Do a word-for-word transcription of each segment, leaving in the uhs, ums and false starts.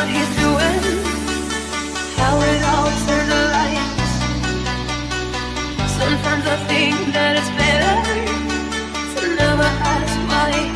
what he's doing, how it all turned to lies. Sometimes I think that it's better to never ask why.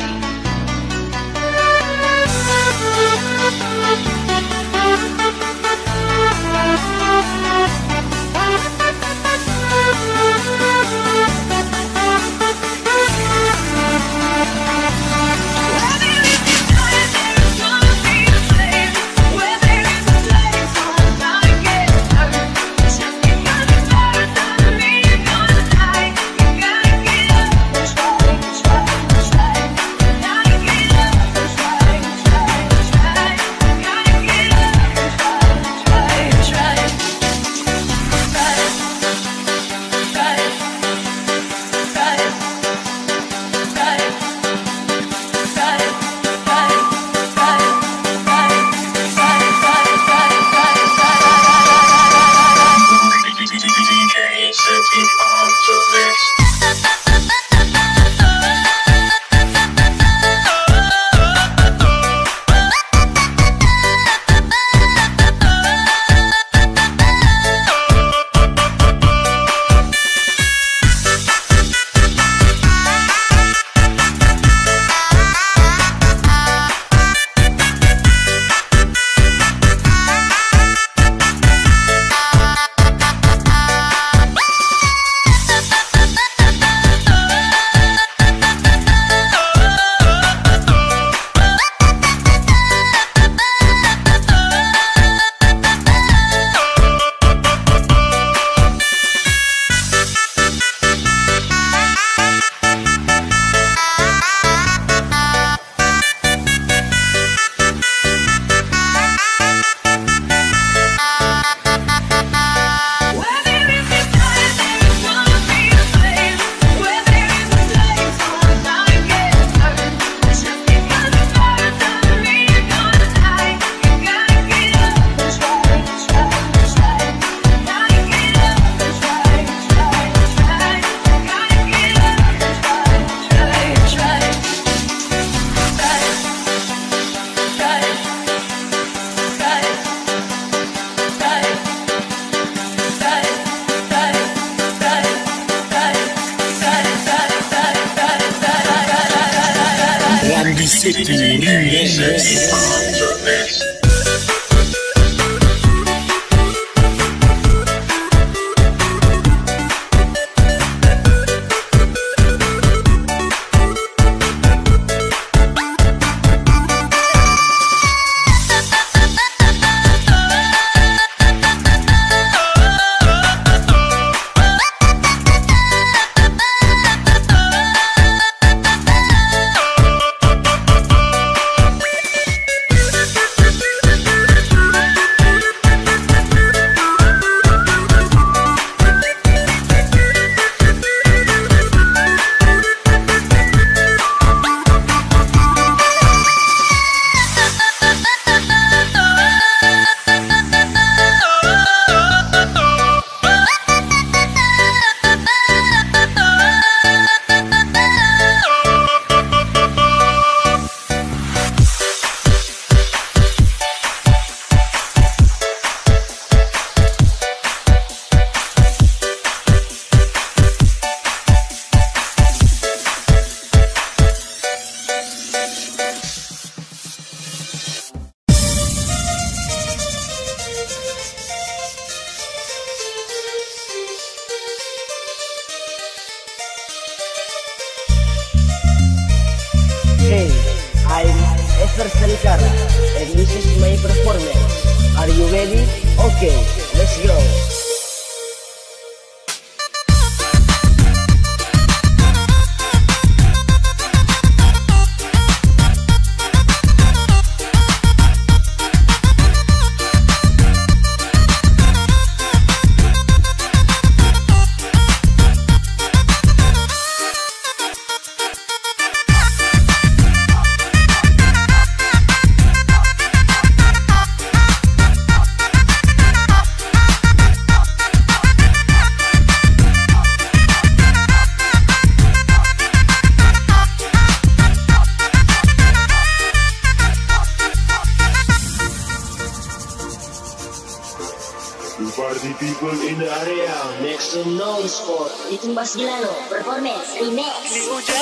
busy people in the area. Make some noise for Itung Bas Gilano performance remix. Put your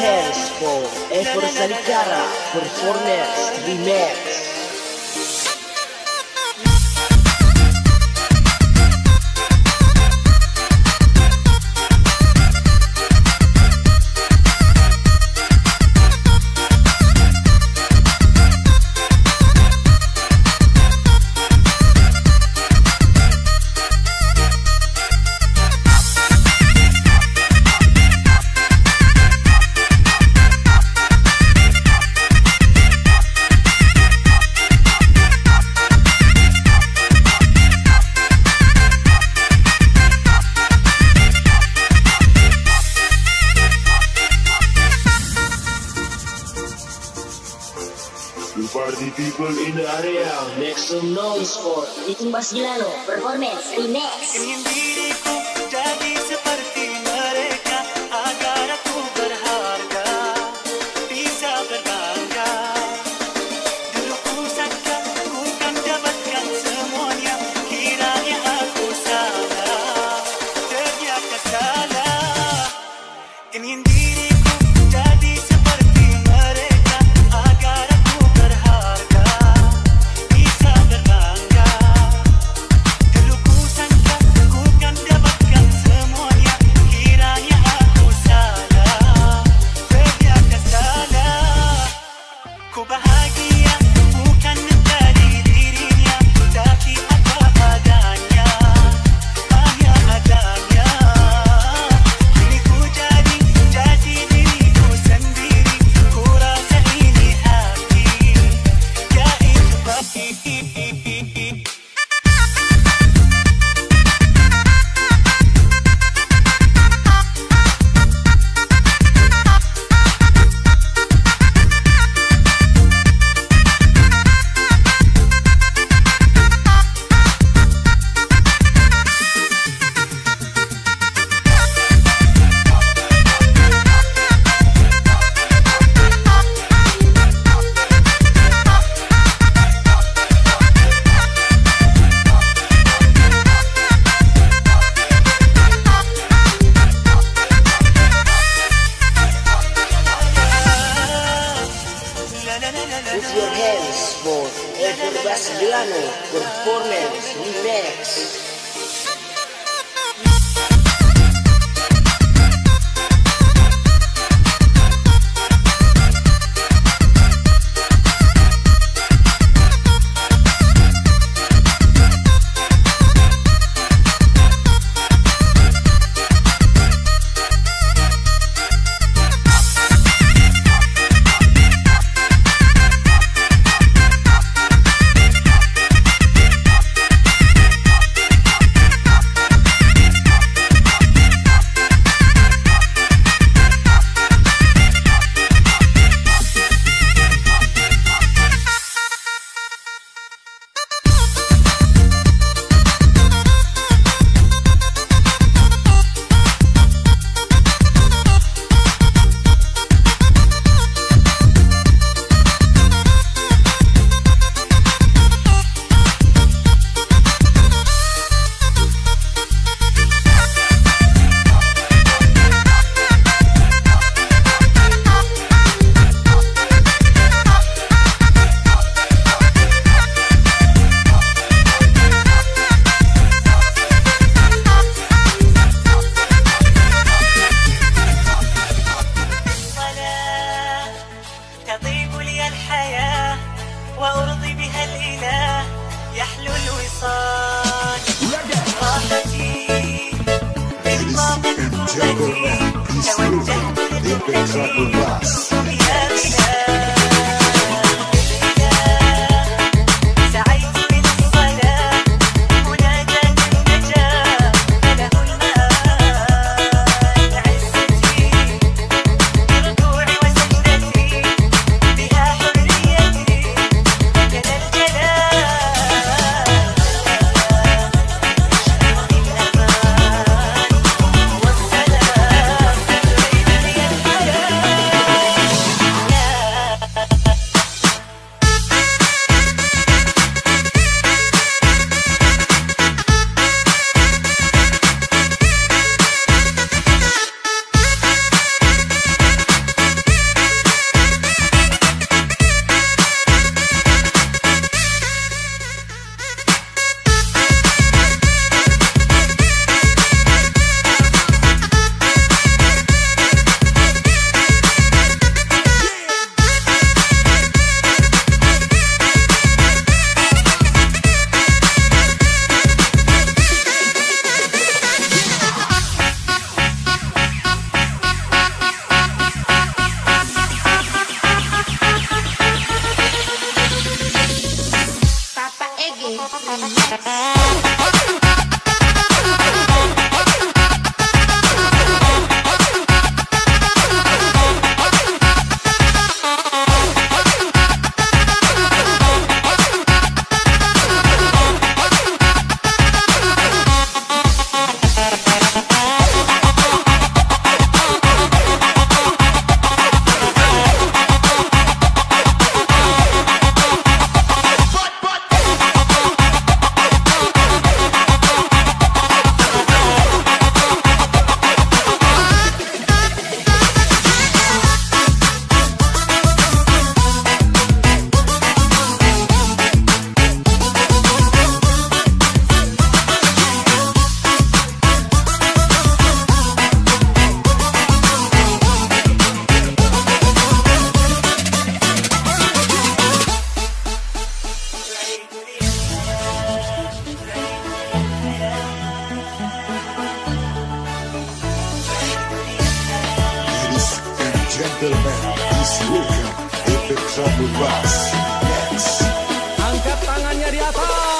hands for Efor Salikara performance remix. You party people in the area, make some noise for Itung Bas Gilano performance remix. What's up with us? Angkat tangannya di atas.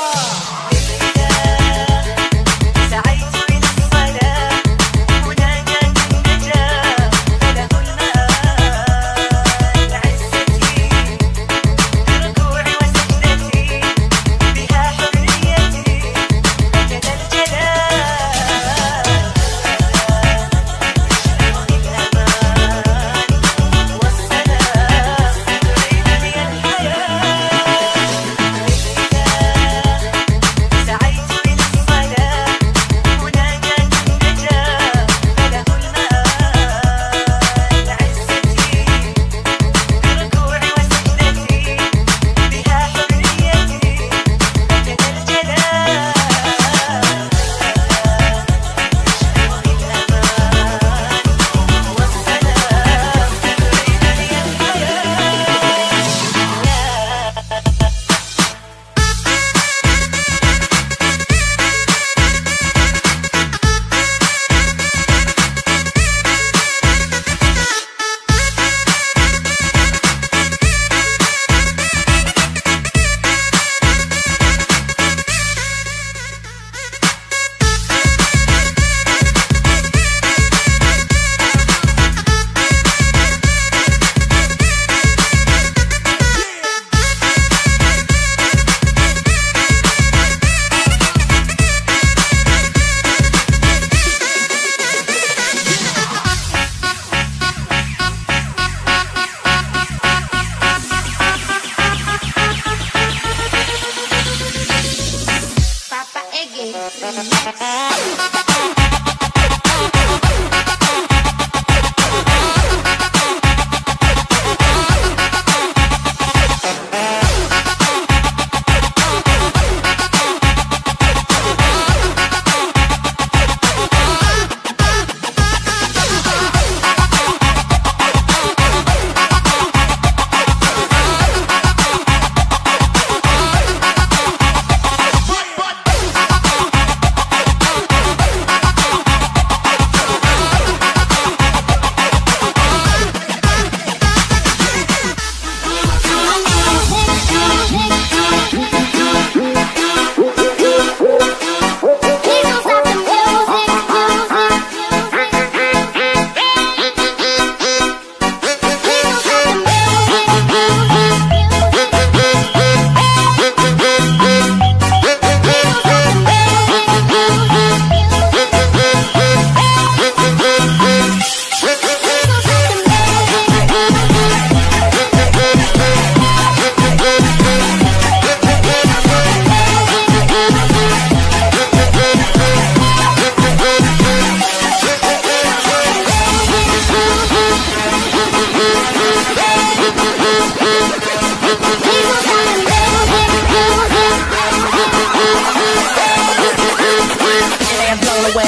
and blown away.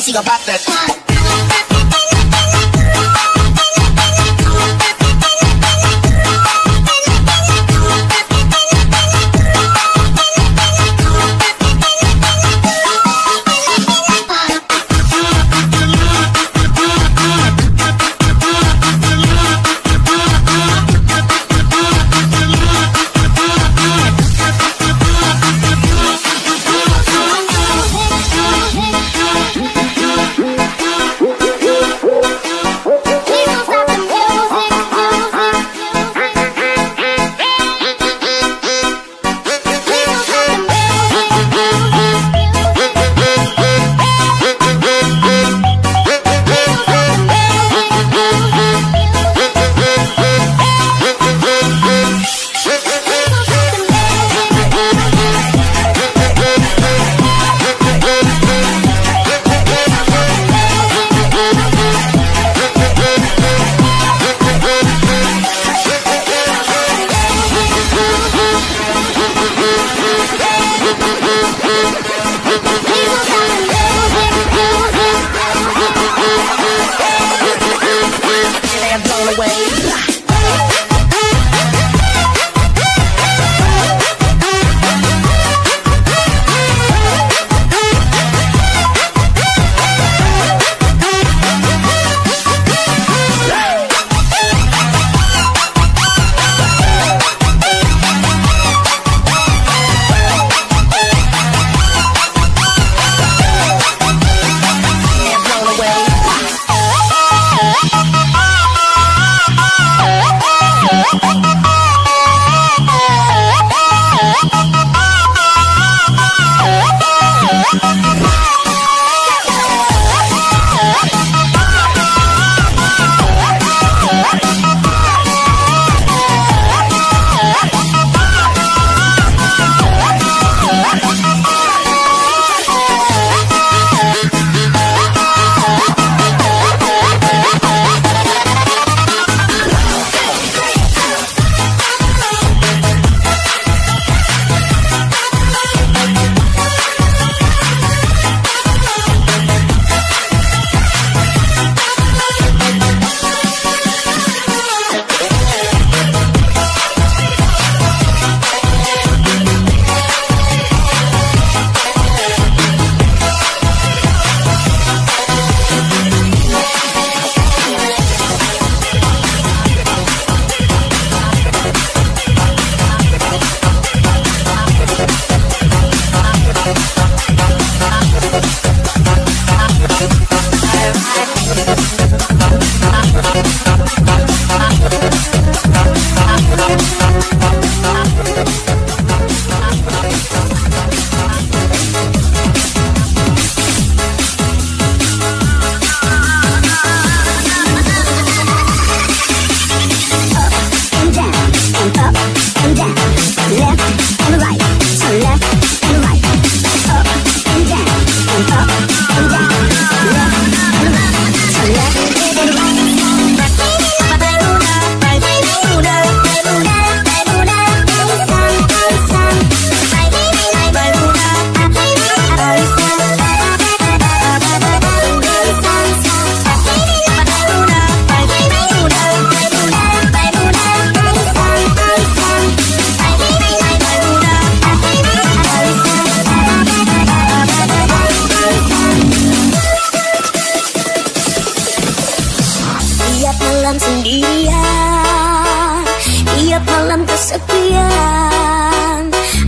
She gon' pop that. Bye.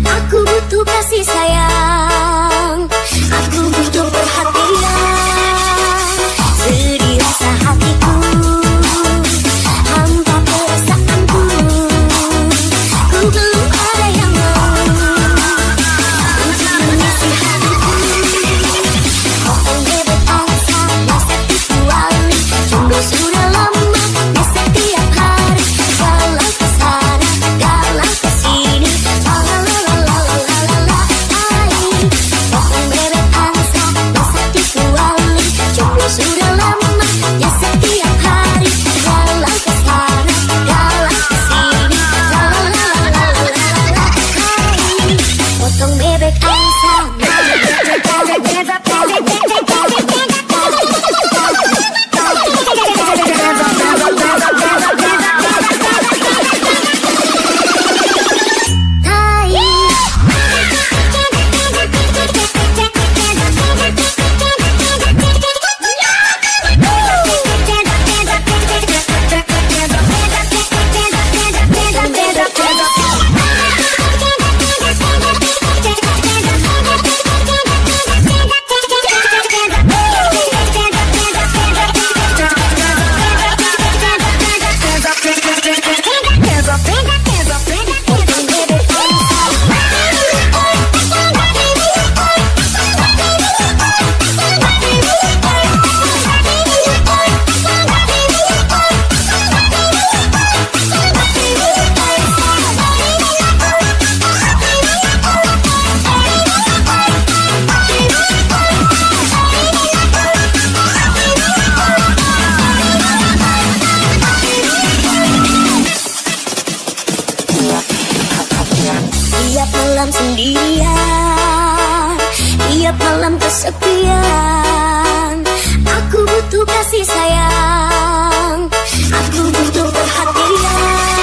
Aku butuh kasih sayang, aku butuh perhatian.